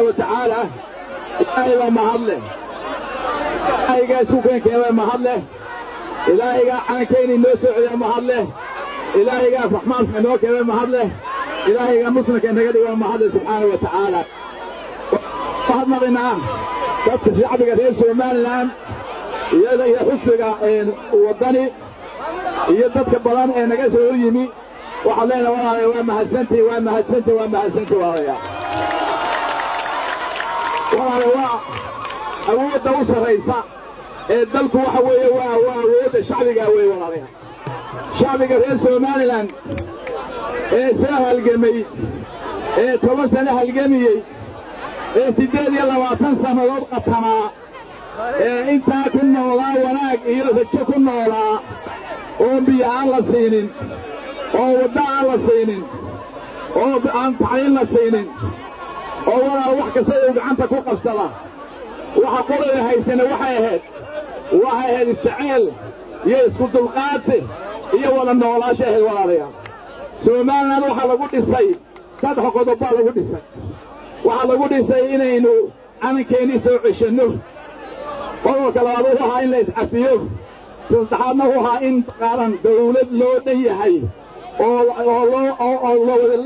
وتعالى إلهي محمد إلهي سوكين كيما محمد إلهي عنكيني لوسع يا محمد إلهي فحمان فنو كيما محمد إلهي مسلك أنت يا محمد سبحانه وتعالى فحضنا بنا كبت شعبك في سلمان الآن إلهي حسنك ووطني يدتك بلان إنك سيريني وحلينا وراي وين ما حسنتي ورايا وراي أودة وسريسة الدلك وحوي وود الشعب قوي ورايا شعب قوي سلمان لان سنة الجميع ثلاث سنة الجميع سيدي يلا وتنسى مربقة ما أنت كنا ولا وراك يوسف كنا ولا أمي على سنين أو وداع الله سينين أو عن تعين الله سينين أو أنا وحكي سيد عن تكوقف صلاة وحقول هاي سنة وحي هاد الشعيل يسكت القاتل هي ولا من ولا شاهد ولا رياض سليمان أنا وحلا قلت السيد تضحك وضبع على قلت السيد وحلا قلت السيد إنه أنا كيني سوي شنو قالوا كلامه هاي اللي أفيه تستحمه هاي إن قارن دولة لودي هاي oo wada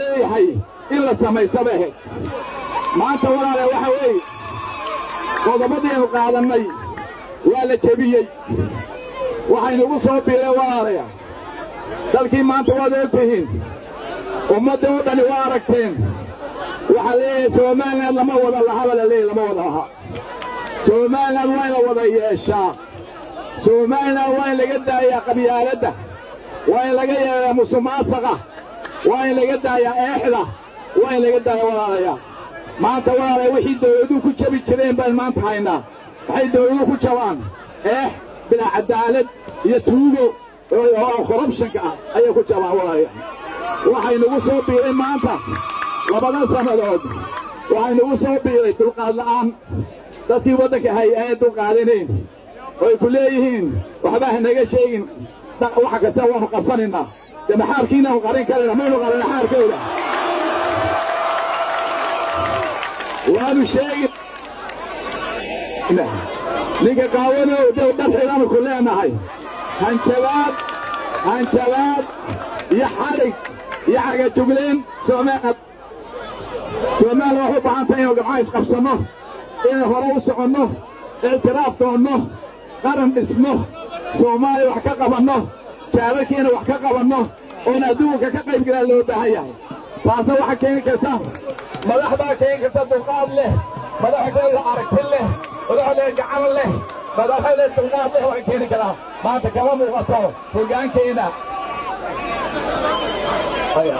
leeyahay in la sameeyo baa maanta walaal waxa weey qodobadeen qaadanay waa la jabiyay waxaynu ugu soo biiray walaalayaa dalkii maanta wada tahin ummadda wadani waa aragteen waxa leeyahay Soomaaliland lama wada laha wala leeyahay lama wada aha Soomaaliland waa wada yeesha Soomaaliland waa laga daayaa qabyaaladda وين لقيا مسماسقة وين لقيا يا إحدى وين لقيا ورايا ما أنت ورايا وحيد يدوك كتب كلام بل ما أنت هنا وحيد يدوك كتوان إيه بلا عدالة يتوجو خربشن كأ أيه كتوان ورايا وحين وصل بير ما أنت وبدأ سمرود وحين وصل بير تلقى الآن تسيب ودك هاي تلقى عليهم ويقولين وحباه نجا شيء وحكا سوا مقصرنا لما حاركينا وقارين كلنا مين وقارنا حاركونا وانو شايق لقا قاونا ودودا الحرام كلها معي هنشباب يحرق يحرق الجبلين سوماء روحوا بحانتين وقبعايس قفصنه إنه روس عنه اعتراف عنه قرم اسمه Soomaali wax ka qabano shacabkeena wax ka qabano oo adduunka ka qayb galay loo baahanyahay taas waxa keen kartaa madaxda keen kartaa dulqaad leh madaxda aragti leh madaxda gacan leh madaxda dulqaad leh waxa keen karaa maanta kala muuqato hoggaankeena haya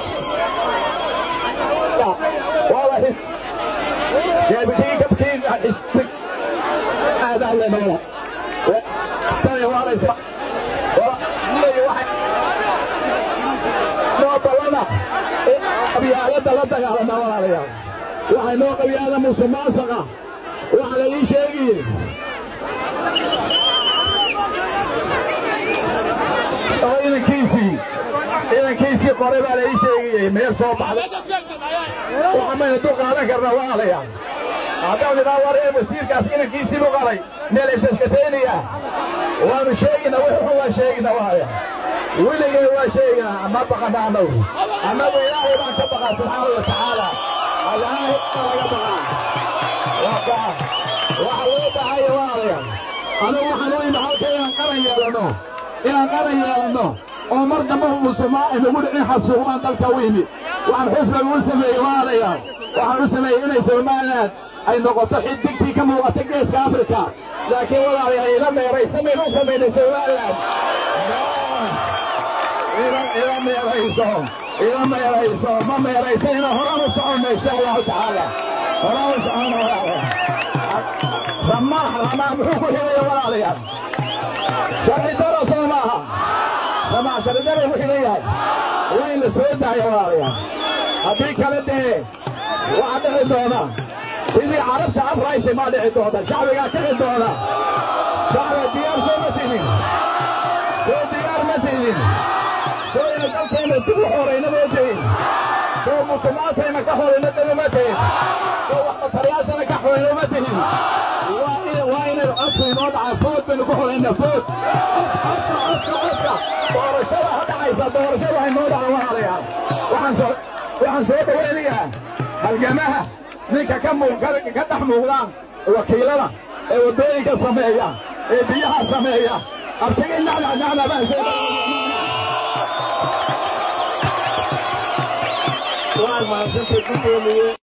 wallahi jabtii kabtiin istik aad alle mala سنة وراء سنة وراء ملي واحد نوطة لنا قبيالة لدك على نوار عليها وحي نو قبيالة مسماسقة وحي لي شيقين إذن كيسي قريبا لي شيقين مير صوب عليك وحمي ندوق عليك الرواء عليها عداوني نوار ايه بسير كاسينا كيسي بقالي نيلي سشكتيني يا وأنا شيء هو شيء نوايا ولي هو شيء ما بقى معه أما إلهي ما تبقى سبحانه وتعالى إلهي ما يبقى وقع وحويت هاي واعية أنا وحنوي معك يا قرية لنا عمر دمه وسماء نقول إن حسوا ما تلكويني وعن حسب المسلمين واعية وعن المسلمين إن سلمان أي نقطة حدتي كم وقتك سافرك لكن والله لما يريس من وسمين سوالف إلما يريسهم هرم الصعون إن شاء الله تعالى هرم الصعون رماح محوك إليه وراليا شرعي درس رماها رماح شرعي درس إليه وين السودة يا وراليا أبيك لديه وعده دونا إذا عرفت أفرايسي ما لعدونا شعبي قاعدونا شعب الديار سومتينين سوينا جلسينا تروحوا رينا موتين سومتماسينا كحولينا دلمتين سوحنا أسألك حلومتهم وإن العصر نضع فوت بنقول إن فوت أسرع دور الشبه هذا عايزة دور الشبه نضع وعليها وحنسوق وليها الجماعة ليك كم قدح مولان وكيلنا وديك الصمية بيها الصمية أبتدي نعنا بقى شيء.